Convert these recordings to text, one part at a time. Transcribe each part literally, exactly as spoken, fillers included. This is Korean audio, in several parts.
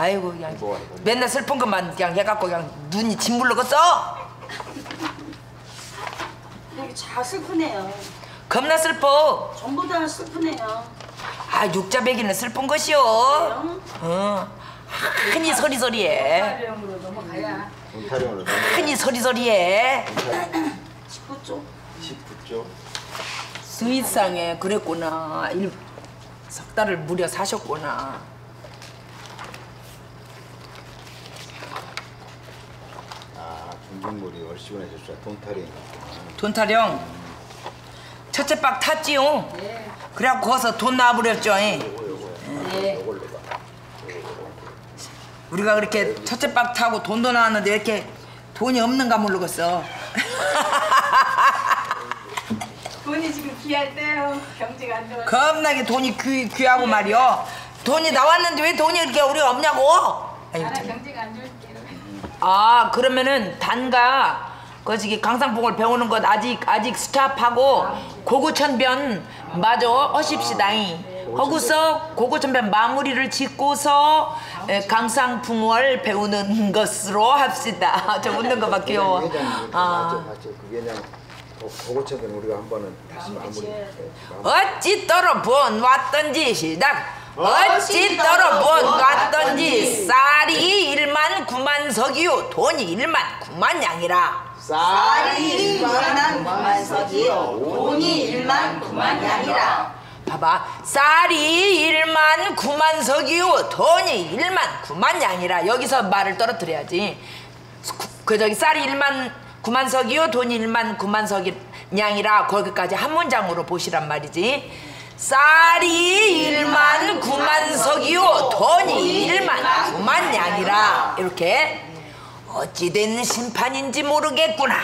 아이고 그냥 뭐, 뭐. 맨날 슬픈 것만 그냥 해갖고 그냥 눈이 짓물르겠어. 여기 다 슬프네요. 겁나 슬퍼. 전부 다 슬프네요. 아 육자배기는 슬픈 것이요. 그래요? 어. 흔히 서리서리해. 돈타령으로 넘어가야. 돈타령으로 넘어가야. 흔히 서리서리해. 십구 조. 십구 조. 스윗상에 그랬구나. 일, 석 달을 무려 사셨구나. 아, 중중물이 얼씨구나 줬어요. 돈타령. 돈타령. 음. 첫째 박 탔지요? 네. 그래갖고 거기서 돈 나와버렸죠. 요거, 요거. 네. 요걸로 봐. 우리가 그렇게 첫째 박 타고 돈도 나왔는데 왜 이렇게 돈이 없는가 모르겠어. 돈이 지금 귀할 때요. 경제가 안 좋아서. 겁나게 돈이 귀, 귀하고 네. 말이요. 돈이 나왔는데 왜 돈이 이렇게 우리가 없냐고. 나라 경제가 안 좋을 때. 아 그러면은 단가 거시기 강상봉을 배우는 것 아직 아직 스탑하고 아, 고구천변 마저 하십시다잉. 아, 네. 거기서 고구천변 마무리를 짓고서 강상풍월 배우는 것으로 합시다. 저 웃는 거 밖에요. 아, 맞죠, 맞죠. 그게 그냥 고구천변 우리가 한 번은 다시 마무리. 어찌 떨어 본 왔던지 시작. 어찌 떨어 본 왔던지 쌀이 일만 구만 석이요 돈이 일만 구만 양이라. 쌀이 일만 구만 석이요 돈이 일만 구만 양이라. 봐봐. 쌀이 일만 구만 석이요 돈이 일만 구만 양이라. 여기서 말을 떨어뜨려야지. 그 저기 쌀이 일만 구만 석이요 돈이 일만 구만 석이 양이라. 거기까지 한 문장으로 보시란 말이지. 쌀이 일만 구만 석이요 돈이 일만 구만 양이라. 이렇게. 어찌된 심판인지 모르겠구나.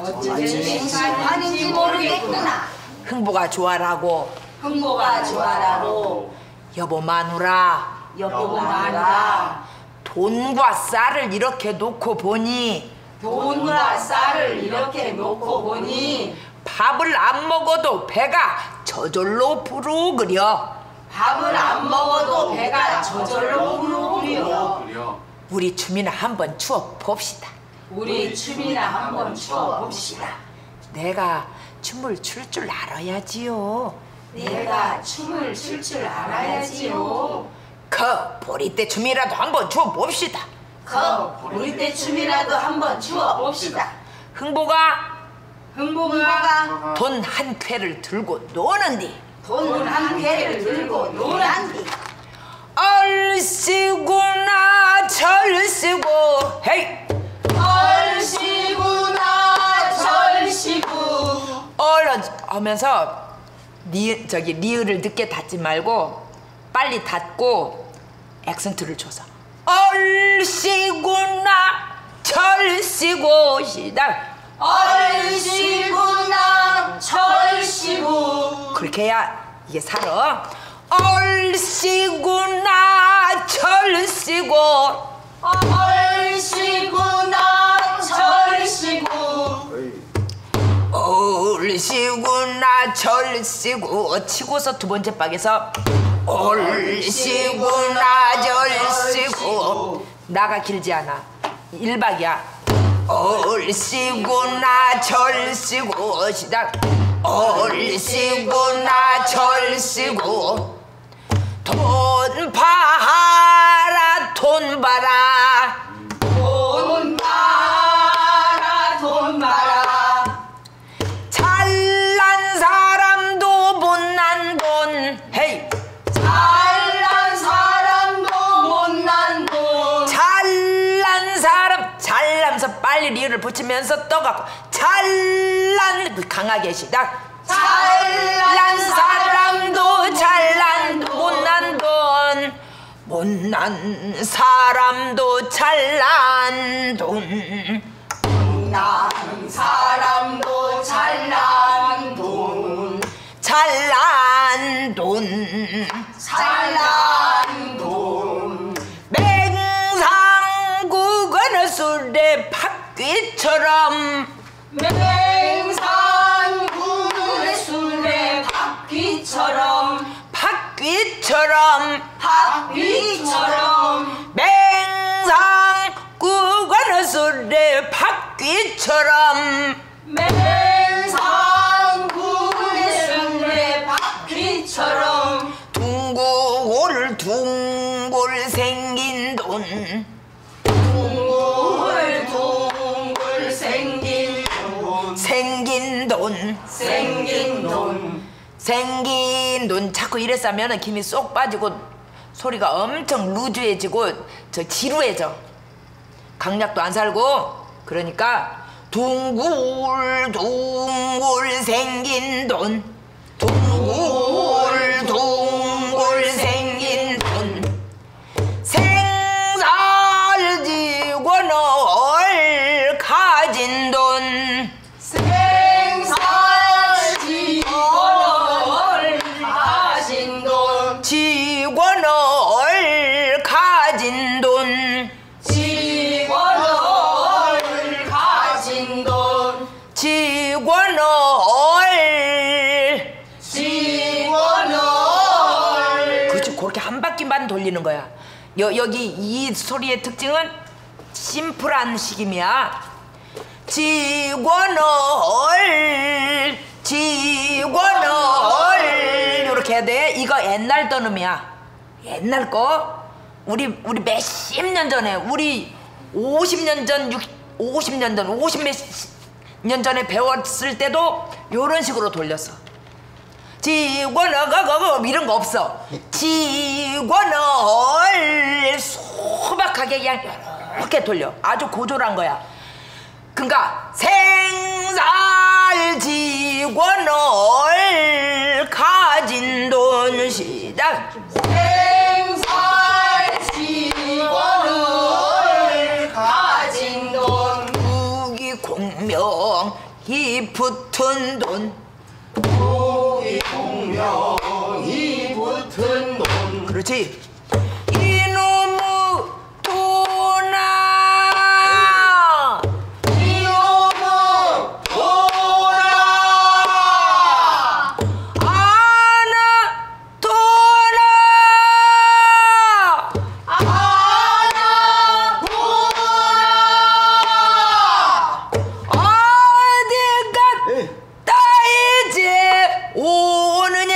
어찌된 심판인지 모르겠구나. 흥보가 좋아라고. 흥보가 좋아라고. 여보 마누라. 여보 마누라. 돈과 쌀을 이렇게 놓고 보니. 돈과 쌀을 이렇게 놓고 보니. 밥을 안 먹어도 배가 저절로 부르그려. 밥을 안 먹어도 배가 저절로 부르그려. 우리 춤이나 한번 추어 봅시다. 우리 춤이나 한번 추어 봅시다. 내가 춤을 출 줄 알아야지요. 내가 춤을 출 줄 알아야지요. 그 보리떼 춤이라도 한번 추어 봅시다. 그 보리떼 춤이라도 한번 추어 봅시다. 흥보가 흥보가 돈 한 쾌를 들고 노는디. 돈 한 쾌를 들고 노는디. 얼씨구나 절씨구 헤이. 얼씨구나 절씨구. 얼 하면서. 리, 저기 리을을 늦게 닫지 말고 빨리 닫고 액센트를 줘서 얼씨구나 절씨구 시작. 얼씨구나 절씨구. 그렇게 해야 이게 살아. 얼씨구나 절씨구. 얼씨구나 절씨구. 얼씨구나 절씨구 치고서 두 번째 박에서 얼씨구나 절씨구. 나가 길지 않아. 일 박이야. 얼씨구나 절씨구 시작. 얼씨구나 절씨구. 돈 봐라 돈 봐라. 돈 봐라 돈 봐라. 리을을 붙이면서 떠갖고 잘난 강하게 시작. 잘난 사람도 잘난 못난 돈. 못난 사람도 잘난 돈. 못난 사람도 잘난 돈. 잘난 돈. 잘난 돈. 맹상국은 술에 팍 귀처럼. 맹상군의 술래 박귀처럼. 박귀처럼. 박귀처럼. 바퀴처럼 맹상군의 승래 바퀴처럼 둥글둥글 둥글 생긴 돈 둥글 둥글 생긴 돈 생긴 돈 생긴 돈 생긴 돈 자꾸 이랬어 하면 김이 쏙 빠지고 소리가 엄청 루즈해지고 저 지루해져. 강약도 안 살고 그러니까 둥글둥글 생긴 돈 둥글둥글 생긴 돈 생살지고 널 가진 돈 생살지고 널 가진 돈 지고 널 가진 돈 지원을 지원을 그렇지. 그렇게 한 바퀴만 돌리는 거야. 여, 여기 이 소리의 특징은 심플한 식임이야. 지원을 지원을 이렇게 해야 돼. 이거 옛날 떠넘이야. 옛날 거. 우리 우리 몇십 년 전에 우리 오십 년 전 오십 년 전 오십 몇 년 전에 배웠을 때도 요런 식으로 돌렸어. 지원어거거거 이런 거 없어. 지원어를 소박하게 그냥 이렇게 돌려. 아주 고졸한 거야. 그러니까 생살 지원어를 가진 돈 시작. 생살 지원어를 가진 돈 공명이 붙은 돈 무기 공명이 붙은 돈 그렇지. 이놈의 돈아 이놈의 돈아 아나 돈아 아나 돈아 오느냐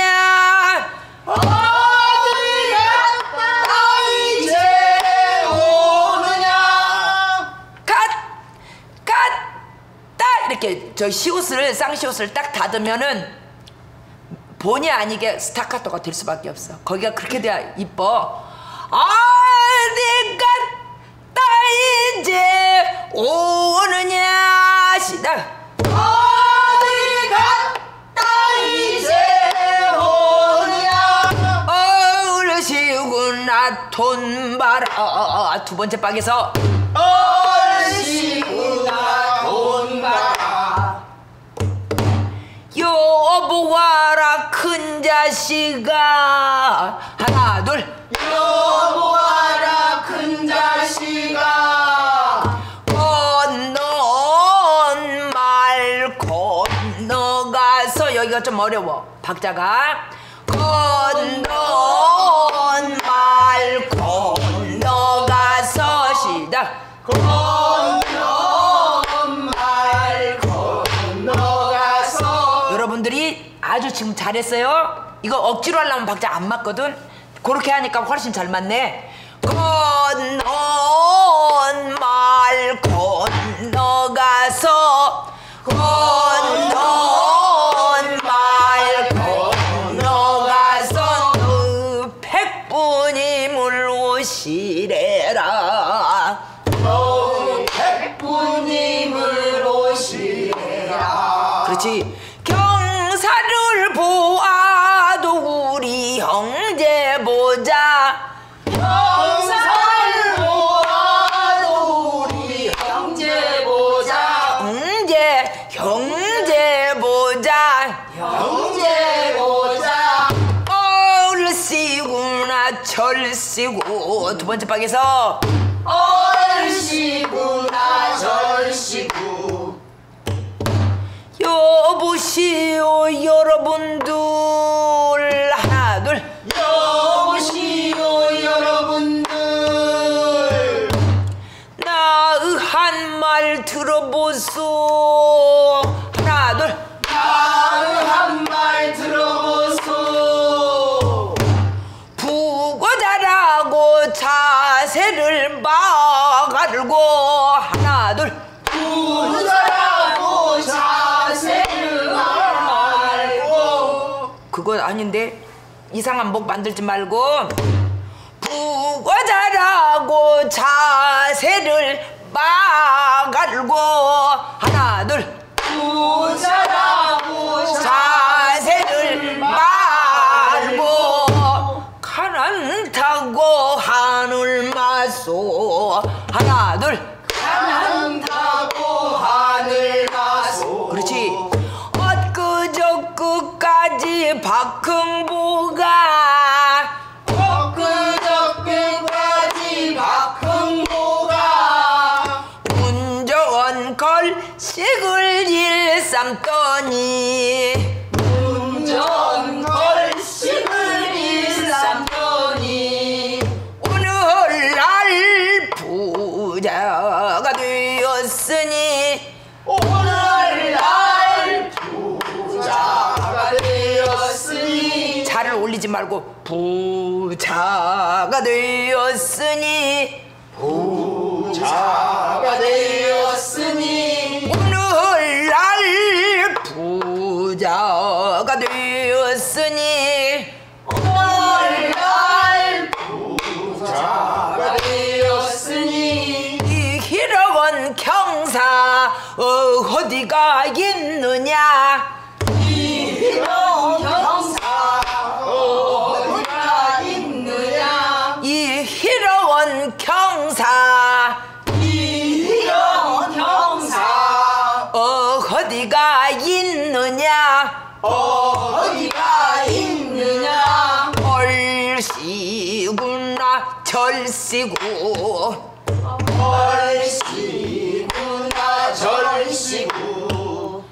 어디갔다 이제 오느냐 갔갔다 이렇게 저 시옷을 쌍시옷을 딱 닫으면은 본의 아니게 스타카토가 될 수밖에 없어. 거기가 그렇게 돼야 이뻐. 어디갔다 이제 오느냐 시작. 돈 봐라 두 번째 박에서 얼씨구나 돈 봐라 여보와라 큰 자식아 하나 둘 여보와라 큰 자식아 건너온 말 건너가서 여기가 좀 어려워 박자가 건너온 말 건너가서 시작 건너온 말 건너가서 여러분들이 아주 지금 잘했어요. 이거 억지로 하려면 박자 안 맞거든. 그렇게 하니까 훨씬 잘 맞네. 건너온 말 건너가서 건너 시래라 겨우 백부님을 오시래라 그렇지. 경사를 보아도 우리 형제 보자 경사를 보아도 우리 형제 보자 형제 형제 보자 형제 보자 얼씨구나 절씨구 두 번째 박에서 얼씨구나 절씨구 여보시오 여러분들 하나 둘 여보시오 여러분들 나의 한 말 들어보소. 하나 둘. 나를 한 말 들어보소. 부고 자라고 자세를 막 알고. 하나 둘. 부고 자라고 자세를 막 알고. 그건 아닌데. 이상한 목 만들지 말고. 부고 자라고 자세를 막 알고. 하나 둘. 부고 자라고 자세를 막 알고. 가난 타고 하늘 마소. 하나 둘. 가난 타고 하늘 마소. 그렇지. 엊그저 끝까지 박흥보 식을 일삼더니 운전 걸식을 일삼더니 오늘날 부자가 되었으니 오늘날 부자가 되었으니 자를 올리지 말고 부자가 되었으니 부자가 되었으니 부자가 되었으니 오늘날 부자가 되었으니 이 희롱은 경사 어디가 있느냐 이 희롱은 경사 어디가 있느냐 이 희롱은 경사 이 희롱은 경사 어디가 있느냐 어디가 있느냐 얼씨구나 절씨구 얼씨구나 절씨구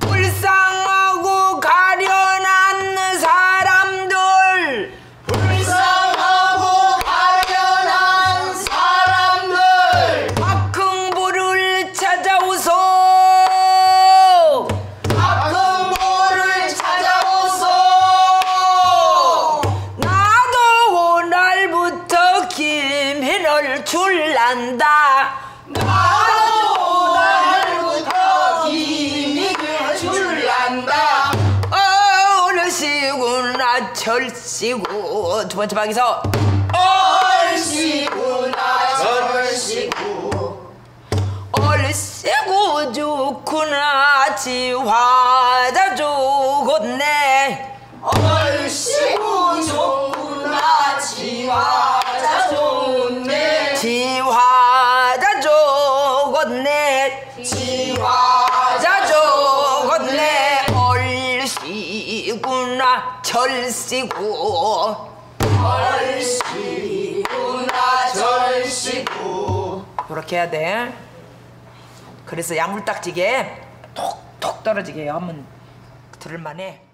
불쌍하고 가련한 사람들 불쌍하고 가련한 사람들 박흥보를 찾아오소 줄란다 나도 오늘부터 기미를 줄란다 어르시구나 절시구 두 번째 방에서 어르시구나 절시구 어르시구 좋구나 지화자 좋겠네 얼씨구 좋구나 지화자 좋네 지화자 좋겠네 지화자 좋겠네 얼씨구나 절씨구 얼씨구나 절씨구 요렇게 해야 돼. 그래서 야물딱지게 톡톡 떨어지게 하면 들을만해.